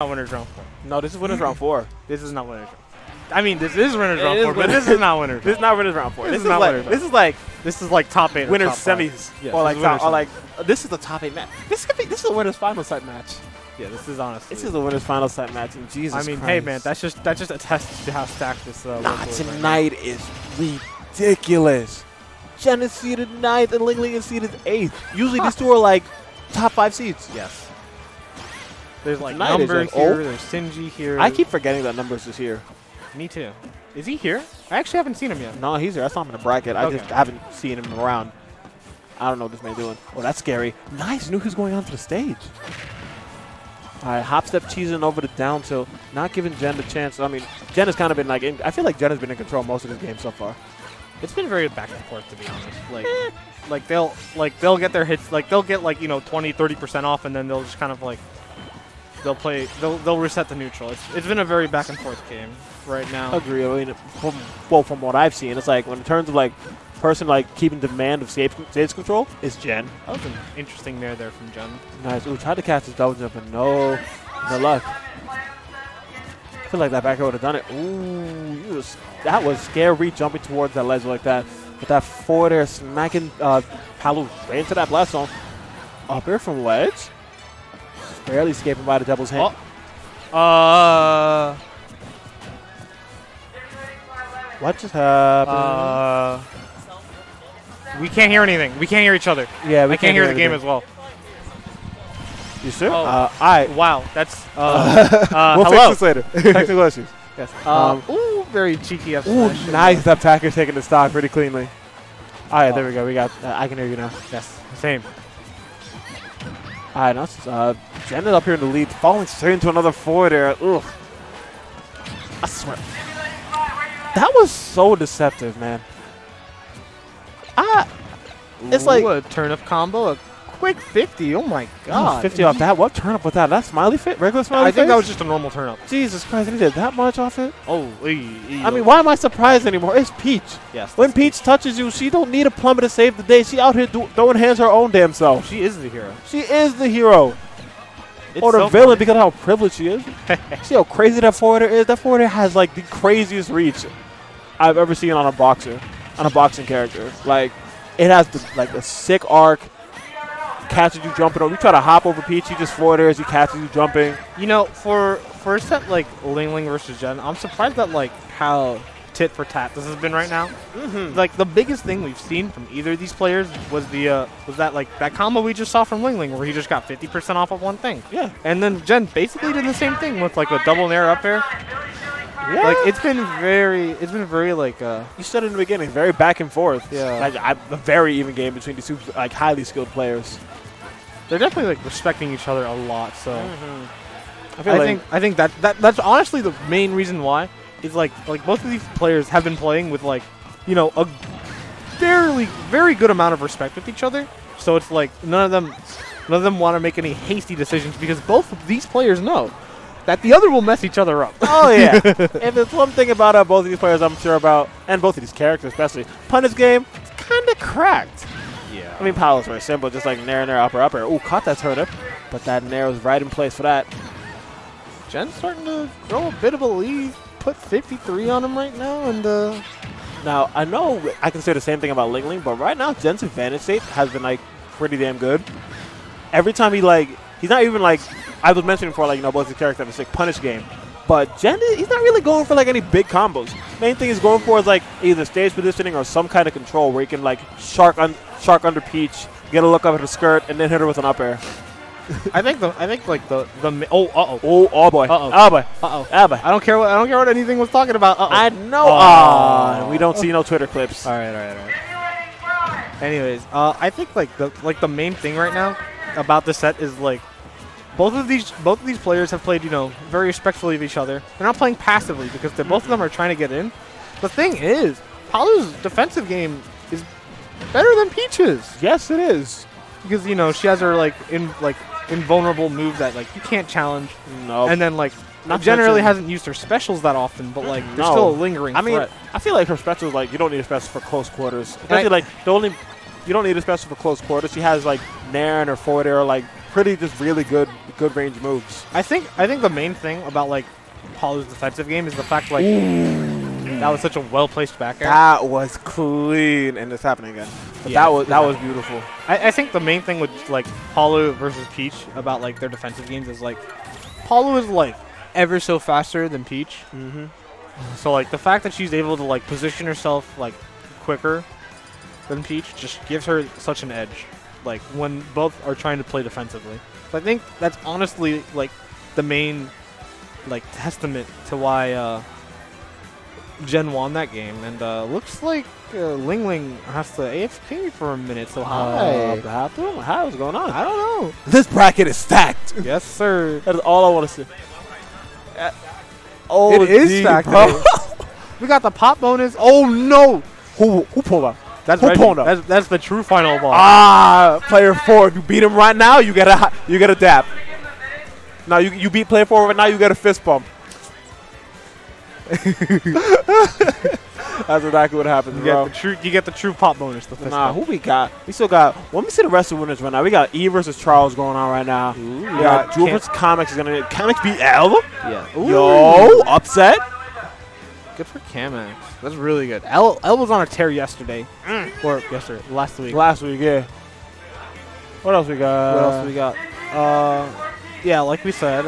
Not winner's round 4. No, this is winner's round 4. This is not winner's round 4. I mean, this is winner's round 4, but this is not winner's round 4. This is not winner's round 4. This is not winner's round 4. This is like top 8 winner's semis. Yeah, or like this is the top 8 match. This is a winner's final set match. Yeah, this is honestly. This is a winner's final set match, and Jesus Christ. I mean, hey man, that's just a test to how stacked this nah, tonight right is ridiculous. Jen is seeded 9th and LingLing is seeded 8th. Usually these two are like top 5 seeds. Yes. There's like Number here, there's Sinji here. I keep forgetting that Numbers is here. Me too. Is he here? I actually haven't seen him yet. No, he's here. I saw him in a bracket. Okay. I just haven't seen him around. I don't know what this man's doing. Oh, that's scary. Nice. Nuku's going onto the stage. All right, hop step cheesing over the down tilt. Not giving Jen the chance. I mean, Jen has kind of been like, I feel like Jen has been in control most of this game so far. It's been very back and forth, to be honest. Like, they'll get their hits, like they'll get like 20–30% off, and then they'll just kind of like. They'll reset the neutral. It's been a very back and forth game right now. Agree. I mean, well, from what I've seen, it's like when in terms of like person like keeping demand of stage control is Jen. That was an interesting nair there from Jen. Nice. Ooh, tried to catch his double jump and no luck. I feel like that back air would have done it. Ooh, that was scary jumping towards that ledge like that. But that forward air smacking Palu right into that blast zone. Up air from ledge. Barely escaping by the devil's hand. Oh. What just happened? We can't hear anything. We can't hear each other. Yeah, we can't hear the game as well. You sure? Oh. Wow, that's. We'll fix this later. Technical issues. Yes. Ooh, very cheeky up smash. Ooh, nice. That Packer taking the stock pretty cleanly. All right, there we go. We got. I can hear you now. Yes. Same. Alright, Jen ended up here in the lead, falling straight into another forward air. Ugh. I swear. That was so deceptive, man. It's like a turnip combo, a quick 50. Oh my god. 50 off that? What turnip with that? That smiley fit? Regular smiley fit? I think that was just a normal turnip. Jesus Christ, he did that much off it? Oh, I mean, why am I surprised anymore? It's Peach. Yes. When Peach touches you, she don't need a plumber to save the day. She out here throwing hands her own damn self. She is the hero. She is the hero. It's or the so villain funny. Because of how privileged she is. See how crazy that forwarder is? That forwarder has like the craziest reach I've ever seen on a boxer, on a boxing character. Like, it has like a sick arc. Catches you jumping over. You try to hop over Peach, he just forward airs, he catches you jumping. You know, for a set like LingLing versus Jen, I'm surprised that like how tit for tat this has been right now. Like the biggest thing we've seen from either of these players was the that combo we just saw from LingLing where he just got 50% off of one thing. Yeah. And then Jen basically did the same thing with like a double nair up air. Yeah. Like it's been very like you said in the beginning, very back and forth. Yeah. Like a very even game between these two like highly skilled players. They're definitely like respecting each other a lot. So I think that's honestly the main reason why is like both of these players have been playing with like a fairly very good amount of respect with each other. So it's like none of them want to make any hasty decisions because both of these players know that the other will mess each other up. Oh yeah. If there's one thing about both of these players, I'm sure about, and both of these characters especially, Punish game is kind of cracked. Yeah. I mean, Powell's very simple, just like nair, upper. Ooh, caught that turnip, but that nair was right in place for that. Jen's starting to grow a bit of a lead. Put 53 on him right now, and now I know I can say the same thing about LingLing, but right now Jen's advantage state has been like pretty damn good. Every time he like, he's not even like. I was mentioning before, like, both the characters have a sick punish game. But Jen, he's not really going for, like, any big combos. Main thing he's going for is, like, either stage positioning or some kind of control where he can, like, shark under Peach, get a look up at her skirt, and then hit her with an up air. I think, like, oh boy. I don't care what anything was talking about. Uh-oh. I know. Oh. We don't see no Twitter clips. All right. Anyways, I think, like, the main thing right now about the set is, like, both of these players have played, very respectfully of each other. They're not playing passively because both of them are trying to get in. The thing is, Palu's defensive game is better than Peach's. Yes, it is. Because, she has her invulnerable move that you can't challenge. No. And then not generally hasn't used her specials that often, but there's still a lingering threat. I feel like her specials you don't need a special for close quarters. Especially, you don't need a special for close quarters. She has nair and her forward air pretty just really good range moves. I think the main thing about like Paulu's defensive game is the fact like that was such a well placed back air. That was clean, and it's happening again. But yeah, that was beautiful. I think the main thing with like Paulu versus Peach about like their defensive games is like Paulu is like ever so faster than Peach. Mm-hmm. So like the fact that she's able to like position herself like quicker than Peach just gives her such an edge. Like when both are trying to play defensively. So I think that's honestly like the main like testament to why Gen won that game. And looks like LingLing has to AFK for a minute. So how's going on? I don't know. This bracket is stacked. Yes, sir. That is all I want to see. Oh, it is stacked. We got the pop bonus. Oh no! Who pulled up? That's the true final ball. Ah, player four. If you beat him right now, you get a dap. Now you beat player four right now, you get a fist bump. That's exactly what happens, bro. You get the true pop bonus. The fist bump. Who we got? We still got. Let me see the rest of the winners right now. We got E versus Charles going on right now. Ooh, we got Jewel versus Kamex is gonna. Kamex beat Elva. Yeah. Ooh. Yo, upset. Good for Kamex. That's really good. L was on a tear yesterday. Or yesterday. Last week. Last week, yeah. What else we got? Yeah, like we said,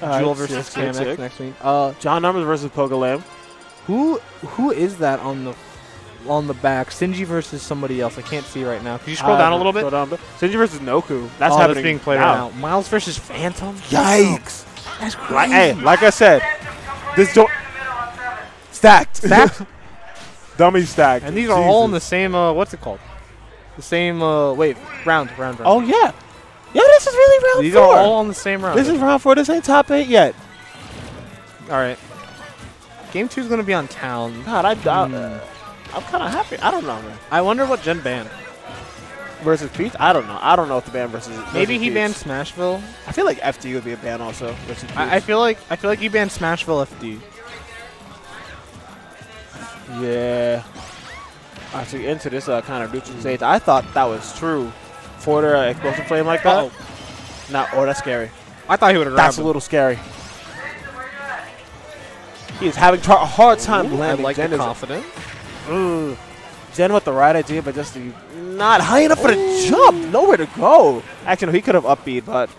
Jewel versus Kamex next week. John Numbers versus Pogolam. Who is that on the back? Sinji versus somebody else. I can't see right now. Can you scroll down a little bit? Sinji versus Noku. That's happening. That's being played right now. Miles versus Phantom. Yikes. That's crazy. Hey, like I said, this don't. Stacked. Dummy stacked. And these are all in the same, what's it called? The same, round. Oh, yeah. Yeah, this is really round four. These are all on the same round. This is round four. This ain't top 8 yet. All right. Game 2 is going to be on town. God, I doubt I'm kind of happy. I don't know, man. I wonder what Jen banned. Versus Peach? I don't know. I don't know what the ban versus Maybe he banned Smashville. I feel like FD would be a ban also. Versus I feel like he banned Smashville FD. Yeah. Actually, into this kind of neutral stage. I thought that was true. For their explosive flame like that. Oh, that's scary. I thought he would have grabbed him. A little scary. He is having a hard time landing. I like the confidence. Jen with the right idea, but just not high enough for the jump. Nowhere to go. Actually, no, he could have upbeat, but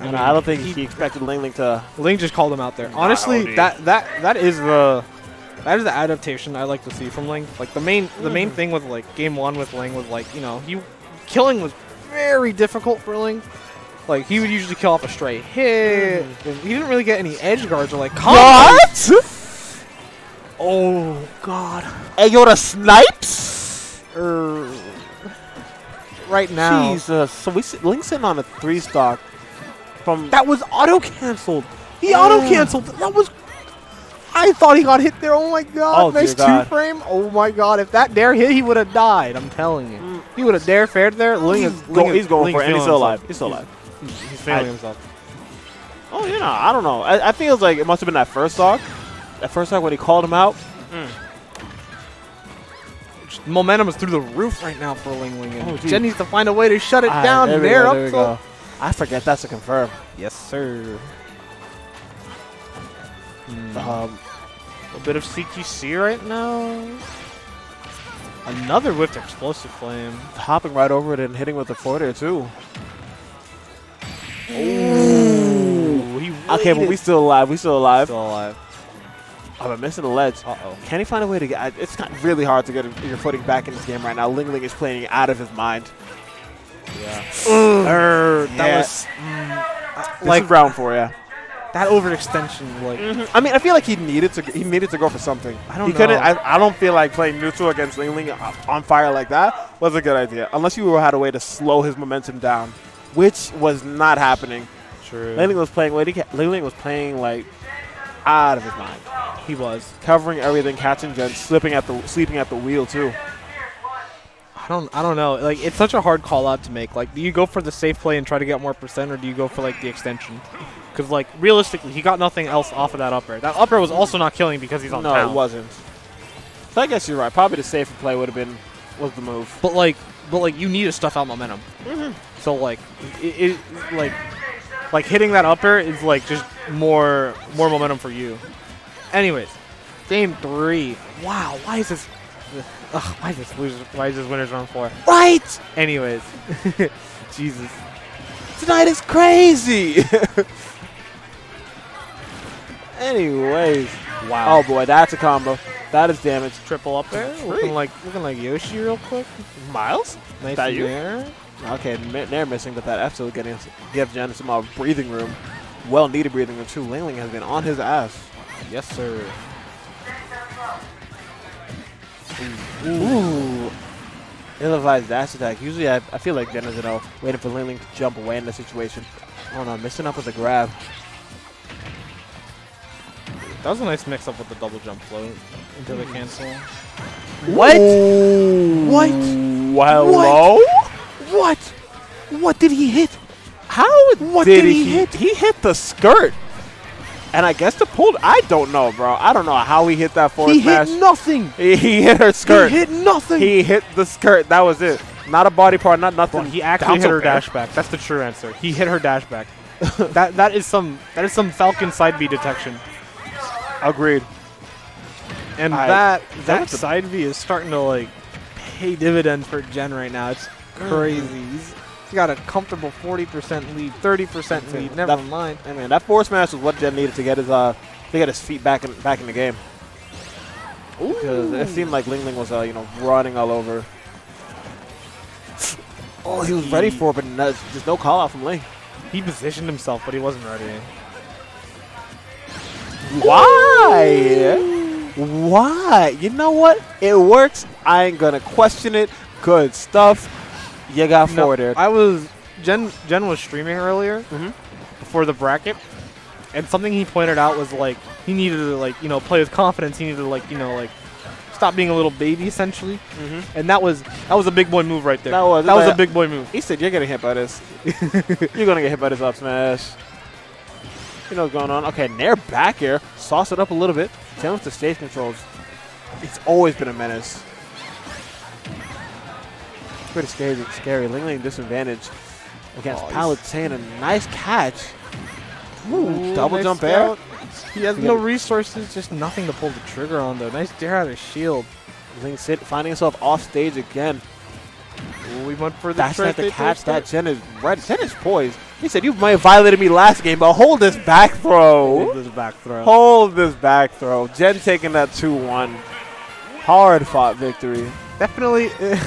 I don't think he expected LingLing to. LingLing just called him out there. Honestly, that is the adaptation I like to see from Ling. Like the main thing with like game 1 with Ling was like, you know, killing was very difficult for Ling. Like he would usually kill off a stray hit. He didn't really get any edge guards or like combos. What? Oh god. Hey, yo, the snipes. Right now. Jesus. So Ling's sitting on a 3-stock. From that was auto canceled. He auto canceled. That was. I thought he got hit there. Oh my god. Nice 2-frame. Oh my god. If that dare hit, he would have died. I'm telling you. He would have dare fared there. He's going for it. And he's still alive. He's failing himself. Oh, you know, I don't know. I think it was like, it must have been that first stock. That first stock when he called him out. Momentum is through the roof right now for LingLing. Oh, Jen needs to find a way to shut it down. There we go. I forget that's a confirm. Yes, sir. A bit of CQC right now. Another whipped explosive flame. Hopping right over it and hitting with the forward too. Okay, but we still alive. I've been missing the ledge. Can he find a way to get? It's not really hard to get your footing back in this game right now. LingLing is playing out of his mind. Yeah. That was. This is round 4, yeah. That overextension, like. I mean, I feel like he needed to go for something. I don't know. I don't feel like playing neutral against LingLing on fire like that was a good idea, unless you had a way to slow his momentum down, which was not happening. True. LingLing was playing like out of his mind. He was covering everything, catching Jen, sleeping at the wheel too. I don't know. Like, it's such a hard call out to make. Like, do you go for the safe play and try to get more percent, or do you go for like the extension? Because like realistically, he got nothing else off of that up air. That up air was also not killing because he's on town. No, it wasn't. So I guess you're right. Probably the safer play would have been the move. But like but like you need to stuff out momentum. Mm-hmm. So like it hitting that up air is like just more momentum for you. Anyways, game three. Wow, why is this? Ugh, why is this loser? Why is this winner's round four? Right. Anyways, Jesus, tonight is crazy. Anyways, wow. Oh boy, that's a combo. That is damage. Triple up there. Looking like Yoshi real quick. Miles, nice that you? There. Okay, they're missing, but that F is going to give Jen some breathing room. Well needed breathing room too. LingLing has been on his ass. Yes, sir. Ooh. Ill-advised dash attack. Usually I feel like Jen is an elf, waiting for LingLing to jump away in this situation. Oh no, missing up with a grab. That was a nice mix-up with the double jump float into the cancel. What? What? Hello? What? What did he hit? How? What did he hit? He hit the skirt. And I guess the pulled. I don't know, bro. I don't know how he hit that forward smash. He hit nothing. He hit her skirt. He hit nothing. He hit the skirt. That was it. Not a body part. Not nothing. Well, he actually hit her dash back. That's the true answer. He hit her dash back. that is some Falcon side B detection. Agreed. And that side B is starting to like pay dividends for Jen right now. It's crazy. He's got a comfortable 40% lead, 30% lead. Never mind. I mean, that forward smash was what Jen needed to get his feet back in the game. Because it seemed like LingLing was running all over. Oh, he was ready for it, but just no call out from Ling. He positioned himself, but he wasn't ready. Why? Why? You know what? It works. I ain't gonna question it. Good stuff. You got forward air. Jen was streaming earlier before the bracket, and something he pointed out was like he needed to play with confidence. He needed to stop being a little baby essentially. And that was a big boy move right there. That was a big boy move. He said, "You're getting hit by this. You're gonna get hit by this up smash." You know what's going on. Okay, Nair back air. Sauce it up a little bit. Same with the stage controls. It's always been a menace. Pretty scary. LingLing disadvantage against Palutena. Nice catch. Ooh, double jump air. He has no resources, just nothing to pull the trigger on, though. Nice dare out of shield. Ling finding himself off stage again. We went for the that's not the catch. That Jen is ready. Jen is poised. He said, "You might have violated me last game, but hold this back throw. Hold this back throw. Hold this back throw." Jen taking that 2-1. Hard fought victory. Definitely.